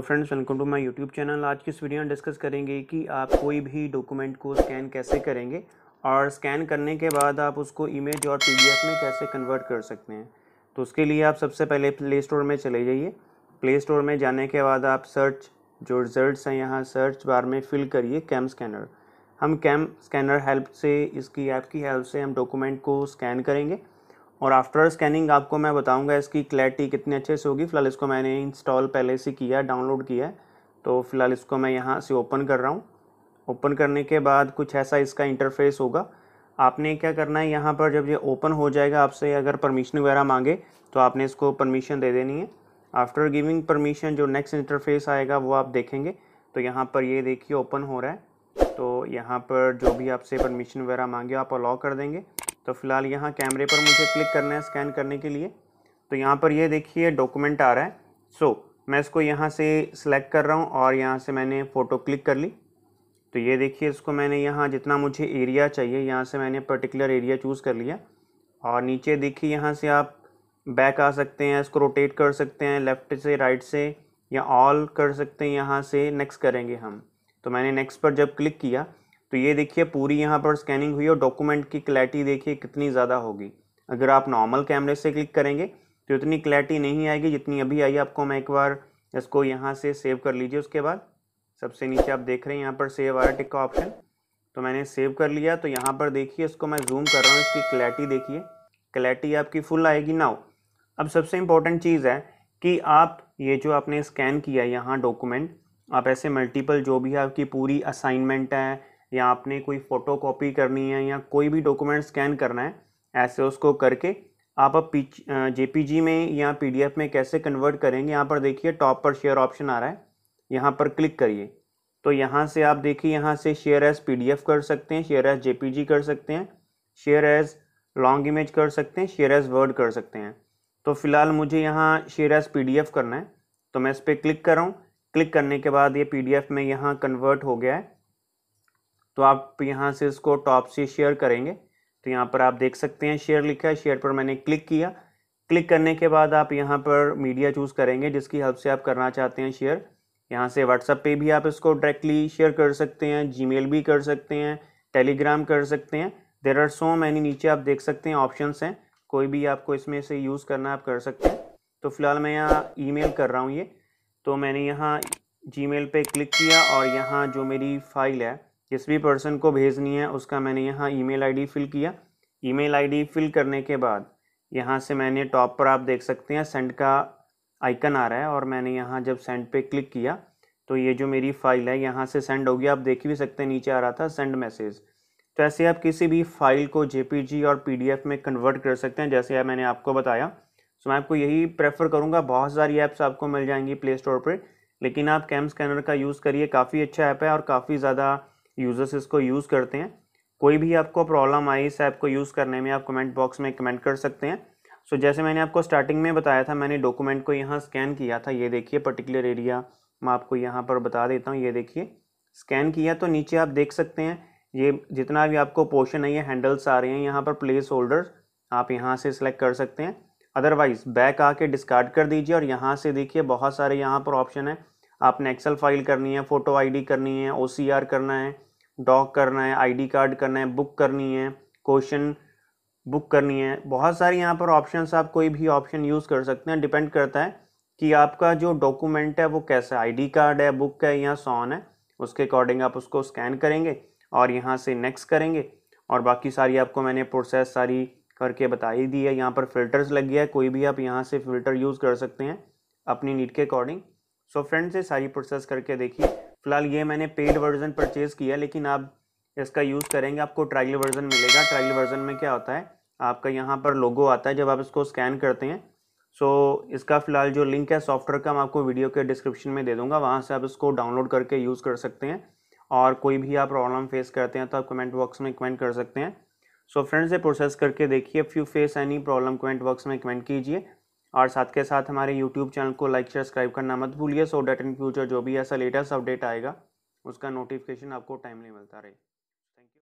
Hello friends, welcome to my YouTube channel. आज की इस वीडियो में डिस्कस करेंगे कि आप कोई भी डॉक्यूमेंट को स्कैन कैसे करेंगे और स्कैन करने के बाद आप उसको इमेज और पीडीएफ में कैसे कन्वर्ट कर सकते हैं। तो उसके लिए आप सबसे पहले प्ले स्टोर में चले जाइए। प्ले स्टोर में जाने के बाद आप सर्च जो रिजल्ट्स हैं यहाँ सर्च बार में फिल करिए कैम स्कैनर। हम कैम स्कैनर हेल्प से इसकी ऐप की हेल्प से हम डॉक्यूमेंट को स्कैन करेंगे और आफ्टर स्कैनिंग आपको मैं बताऊंगा इसकी क्लैरिटी कितनी अच्छे से होगी। फ़िलहाल इसको मैंने इंस्टॉल पहले से किया, डाउनलोड किया है, तो फ़िलहाल इसको मैं यहाँ से ओपन कर रहा हूँ। ओपन करने के बाद कुछ ऐसा इसका इंटरफेस होगा। आपने क्या करना है, यहाँ पर जब ये ओपन हो जाएगा आपसे अगर परमिशन वगैरह मांगे तो आपने इसको परमिशन दे देनी है। आफ्टर गिविंग परमिशन जो नेक्स्ट इंटरफेस आएगा वो आप देखेंगे। तो यहाँ पर ये देखिए ओपन हो रहा है, तो यहाँ पर जो भी आपसे परमिशन वगैरह मांगे आप अलाउ कर देंगे। तो फ़िलहाल यहाँ कैमरे पर मुझे क्लिक करना है स्कैन करने के लिए। तो यहाँ पर ये देखिए डॉक्यूमेंट आ रहा है। मैं इसको यहाँ से सिलेक्ट कर रहा हूँ और यहाँ से मैंने फ़ोटो क्लिक कर ली। तो ये देखिए इसको मैंने यहाँ जितना मुझे एरिया चाहिए यहाँ से मैंने पर्टिकुलर एरिया चूज़ कर लिया। और नीचे देखिए यहाँ से आप बैक आ सकते हैं, इसको रोटेट कर सकते हैं लेफ़्ट से राइट से, या ऑल कर सकते हैं। यहाँ से नेक्स्ट करेंगे हम। तो मैंने नेक्स्ट पर जब क्लिक किया तो ये देखिए पूरी यहाँ पर स्कैनिंग हुई और डॉक्यूमेंट की क्लैरिटी देखिए कितनी ज़्यादा होगी। अगर आप नॉर्मल कैमरे से क्लिक करेंगे तो इतनी क्लैरिटी नहीं आएगी जितनी अभी आई। आपको मैं एक बार इसको यहाँ से सेव कर लीजिए। उसके बाद सबसे नीचे आप देख रहे हैं यहाँ पर सेव आर टिक का ऑप्शन, तो मैंने सेव कर लिया। तो यहाँ पर देखिए इसको मैं जूम कर रहा हूँ, इसकी क्लैरिटी देखिए, क्लैरिटी आपकी फुल आएगी। नाउ अब सबसे इम्पॉर्टेंट चीज़ है कि आप ये जो आपने स्कैन किया यहाँ डॉक्यूमेंट, आप ऐसे मल्टीपल जो भी आपकी पूरी असाइनमेंट है या आपने कोई फ़ोटो कॉपी करनी है या कोई भी डॉक्यूमेंट स्कैन करना है, ऐसे उसको करके आप अब जेपीजी में या पीडीएफ में कैसे कन्वर्ट करेंगे। यहाँ पर देखिए टॉप पर शेयर ऑप्शन आ रहा है, यहाँ पर क्लिक करिए। तो यहाँ से आप देखिए यहाँ से शेयर एज पीडीएफ कर सकते हैं, शेयर एज जेपीजी कर सकते हैं, शेयर एज लॉन्ग इमेज कर सकते हैं, शेयर एज वर्ड कर सकते हैं। तो फ़िलहाल मुझे यहाँ शेयर एज पीडीएफ करना है, तो मैं इस पर क्लिक कर रहा हूँ। क्लिक करने के बाद ये पीडीएफ में यहाँ कन्वर्ट हो गया है। तो आप यहाँ से इसको टॉप से शेयर करेंगे। तो यहाँ पर आप देख सकते हैं शेयर लिखा है, शेयर पर मैंने क्लिक किया। क्लिक करने के बाद आप यहाँ पर मीडिया चूज़ करेंगे जिसकी हेल्प से आप करना चाहते हैं शेयर। यहाँ से व्हाट्सएप पे भी आप इसको डायरेक्टली शेयर कर सकते हैं, जीमेल भी कर सकते हैं, टेलीग्राम कर सकते हैं। देयर आर सो मैनी, नीचे आप देख सकते हैं ऑप्शंस हैं, कोई भी आपको इसमें से यूज़ करना आप कर सकते हैं। तो फ़िलहाल मैं यहाँ ईमेल कर रहा हूँ। ये तो मैंने यहाँ जीमेल पे क्लिक किया और यहाँ जो मेरी फाइल है जिस भी पर्सन को भेजनी है उसका मैंने यहाँ ईमेल आईडी फिल किया। ईमेल आईडी फिल करने के बाद यहाँ से मैंने टॉप पर आप देख सकते हैं सेंड का आइकन आ रहा है और मैंने यहाँ जब सेंड पे क्लिक किया तो ये जो मेरी फ़ाइल है यहाँ से सेंड होगी। आप देख भी सकते हैं नीचे आ रहा था सेंड मैसेज। तो ऐसे आप किसी भी फाइल को जेपीजी और पीडीएफ में कन्वर्ट कर सकते हैं जैसे मैंने आपको बताया। सो मैं आपको यही प्रेफर करूँगा। बहुत सारी ऐप्स आपको मिल जाएंगी प्ले स्टोर पर, लेकिन आप कैम स्कैनर का यूज़ करिए, काफ़ी अच्छा ऐप है और काफ़ी ज़्यादा यूज़र्स इसको यूज़ करते हैं। कोई भी आपको प्रॉब्लम आई इस ऐप को यूज़ करने में आप कमेंट बॉक्स में कमेंट कर सकते हैं। सो जैसे मैंने आपको स्टार्टिंग में बताया था, मैंने डॉक्यूमेंट को यहाँ स्कैन किया था। ये देखिए पर्टिकुलर एरिया मैं आपको यहाँ पर बता देता हूँ। ये देखिए स्कैन किया तो नीचे आप देख सकते हैं ये जितना भी आपको पोर्शन है ये हैंडल्स आ रहे हैं, यहाँ पर प्लेस होल्डर्स आप यहाँ से सिलेक्ट कर सकते हैं। अदरवाइज़ बैक आके डिस्कार्ड कर दीजिए और यहाँ से देखिए बहुत सारे यहाँ पर ऑप्शन है। आपने एक्सेल फाइल करनी है, फ़ोटो आईडी करनी है, ओसीआर करना है, डॉक करना है, आईडी कार्ड करना है, बुक करनी है, क्वेश्चन बुक करनी है, बहुत सारे यहाँ पर ऑप्शंस। आप कोई भी ऑप्शन यूज़ कर सकते हैं, डिपेंड करता है कि आपका जो डॉक्यूमेंट है वो कैसा है, आईडी कार्ड है, बुक है या सॉन है, उसके अकॉर्डिंग आप उसको स्कैन करेंगे और यहाँ से नेक्स्ट करेंगे। और बाकी सारी आपको मैंने प्रोसेस सारी करके बता ही दी है। यहाँ पर फिल्टर्स लग गया है, कोई भी आप यहाँ से फ़िल्टर यूज़ कर सकते हैं अपनी नीड के अकॉर्डिंग। सो फ्रेंड्स ये सारी प्रोसेस करके देखिए। फ़िलहाल ये मैंने पेड वर्जन परचेज़ किया, लेकिन आप इसका यूज़ करेंगे आपको ट्रायल वर्ज़न मिलेगा। ट्रायल वर्ज़न में क्या होता है, आपका यहाँ पर लोगो आता है जब आप इसको स्कैन करते हैं। सो इसका फ़िलहाल जो लिंक है सॉफ्टवेयर का मैं आपको वीडियो के डिस्क्रिप्शन में दे दूँगा, वहाँ से आप इसको डाउनलोड करके यूज़ कर सकते हैं। और कोई भी आप प्रॉब्लम फेस करते हैं तो आप कमेंट बॉक्स में कमेंट कर सकते हैं। सो फ्रेंड्स ये प्रोसेस करके देखिए। If you face any problem comment box में कमेंट कीजिए और साथ के साथ हमारे YouTube चैनल को लाइक सब्सक्राइब करना मत भूलिए, सो दैट इन फ्यूचर जो भी ऐसा लेटेस्ट अपडेट आएगा उसका नोटिफिकेशन आपको टाइमली मिलता रहे।